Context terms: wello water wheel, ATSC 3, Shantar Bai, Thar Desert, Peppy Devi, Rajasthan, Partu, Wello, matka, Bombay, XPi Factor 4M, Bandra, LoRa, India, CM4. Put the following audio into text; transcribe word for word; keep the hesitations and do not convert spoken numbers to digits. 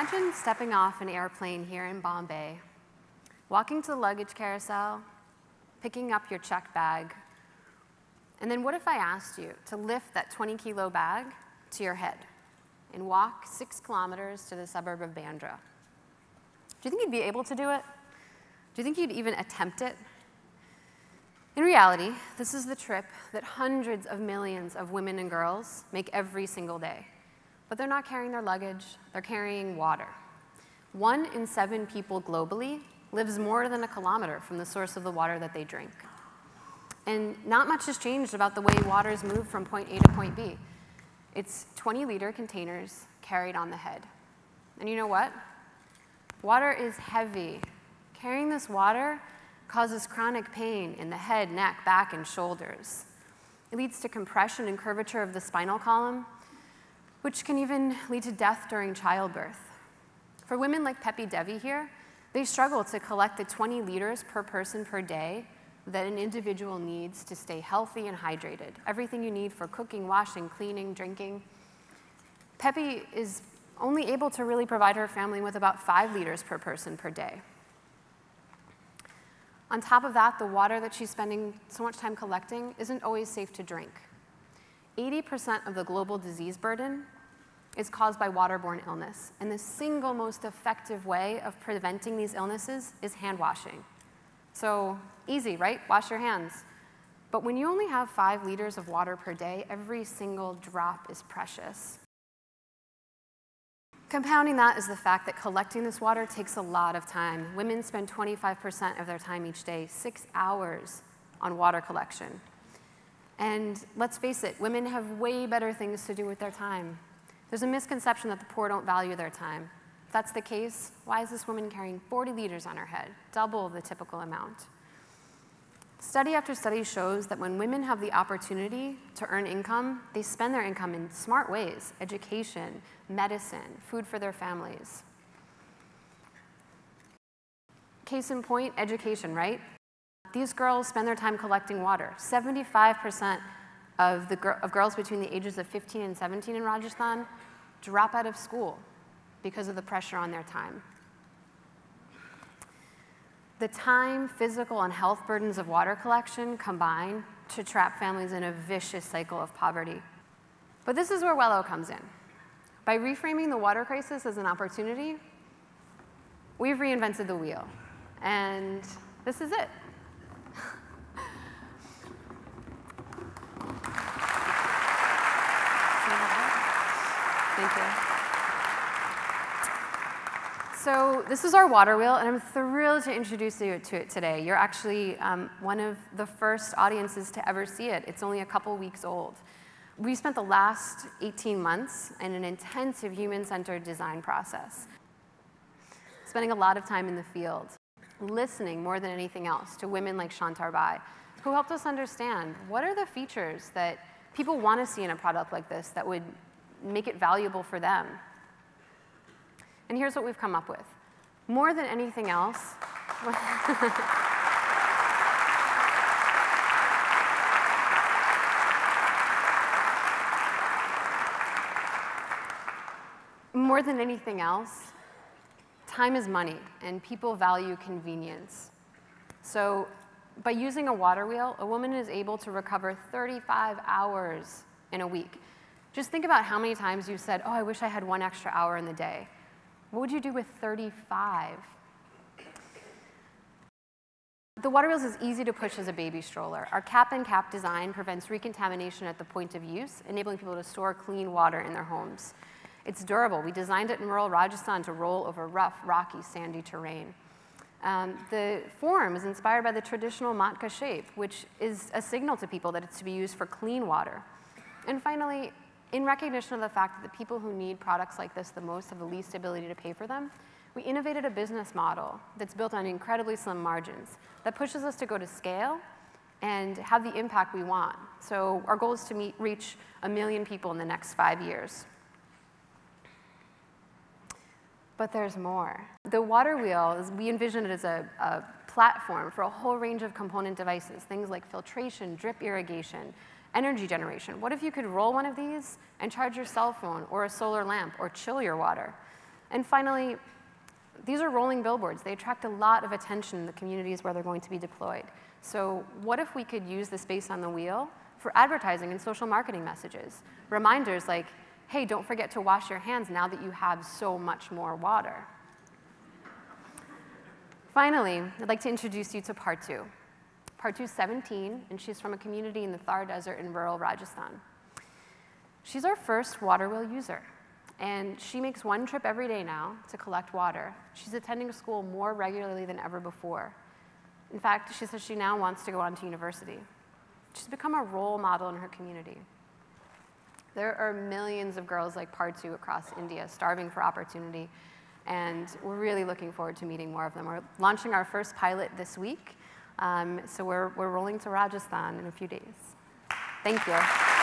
Imagine stepping off an airplane here in Bombay, walking to the luggage carousel, picking up your check bag, and then what if I asked you to lift that twenty kilo bag to your head and walk six kilometers to the suburb of Bandra? Do you think you'd be able to do it? Do you think you'd even attempt it? In reality, this is the trip that hundreds of millions of women and girls make every single day. But they're not carrying their luggage, they're carrying water. One in seven people globally lives more than a kilometer from the source of the water that they drink. And not much has changed about the way waters move from point A to point B. It's twenty liter containers carried on the head. And you know what? Water is heavy. Carrying this water causes chronic pain in the head, neck, back, and shoulders. It leads to compression and curvature of the spinal column, which can even lead to death during childbirth. For women like Peppy Devi here, they struggle to collect the twenty liters per person per day that an individual needs to stay healthy and hydrated. Everything you need for cooking, washing, cleaning, drinking. Peppy is only able to really provide her family with about five liters per person per day. On top of that, the water that she's spending so much time collecting isn't always safe to drink. eighty percent of the global disease burden is caused by waterborne illness, and the single most effective way of preventing these illnesses is hand washing. So easy, right? Wash your hands. But when you only have five liters of water per day, every single drop is precious. Compounding that is the fact that collecting this water takes a lot of time. Women spend twenty-five percent of their time each day, six hours, on water collection. And let's face it, women have way better things to do with their time. There's a misconception that the poor don't value their time. If that's the case, why is this woman carrying forty liters on her head, double the typical amount? Study after study shows that when women have the opportunity to earn income, they spend their income in smart ways: education, medicine, food for their families. Case in point, education, right? These girls spend their time collecting water. seventy-five percent of, the gr of girls between the ages of fifteen and seventeen in Rajasthan drop out of school because of the pressure on their time. The time, physical, and health burdens of water collection combine to trap families in a vicious cycle of poverty. But this is where Wello comes in. By reframing the water crisis as an opportunity, we've reinvented the wheel. And this is it. Thank you. So this is our water wheel, and I'm thrilled to introduce you to it today. You're actually um, one of the first audiences to ever see it. It's only a couple weeks old. We spent the last eighteen months in an intensive human-centered design process, spending a lot of time in the field, listening more than anything else to women like Shantar Bai, who helped us understand what are the features that people want to see in a product like this that would make it valuable for them. And here's what we've come up with. More than anything else, more than anything else, time is money, and people value convenience. So by using a water wheel, a woman is able to recover thirty-five hours in a week. Just think about how many times you've said, oh, I wish I had one extra hour in the day. What would you do with thirty-five? The water wheel is easy to push as a baby stroller. Our cap-and-cap design prevents recontamination at the point of use, enabling people to store clean water in their homes. It's durable. We designed it in rural Rajasthan to roll over rough, rocky, sandy terrain. Um, the form is inspired by the traditional matka shape, which is a signal to people that it's to be used for clean water. And finally, in recognition of the fact that the people who need products like this the most have the least ability to pay for them, we innovated a business model that's built on incredibly slim margins that pushes us to go to scale and have the impact we want. So our goal is to meet, reach a million people in the next five years. But there's more. The water wheel, is, we envision it as a, a platform for a whole range of component devices, things like filtration, drip irrigation, energy generation. What if you could roll one of these and charge your cell phone or a solar lamp or chill your water? And finally, these are rolling billboards. They attract a lot of attention in the communities where they're going to be deployed. So what if we could use the space on the wheel for advertising and social marketing messages? Reminders like, hey, don't forget to wash your hands now that you have so much more water. Finally, I'd like to introduce you to Partu. Partu's seventeen, and she's from a community in the Thar Desert in rural Rajasthan. She's our first water wheel user, and she makes one trip every day now to collect water. She's attending school more regularly than ever before. In fact, she says she now wants to go on to university. She's become a role model in her community. There are millions of girls like Partu across India starving for opportunity, and we're really looking forward to meeting more of them. We're launching our first pilot this week, um, so we're, we're rolling to Rajasthan in a few days. Thank you.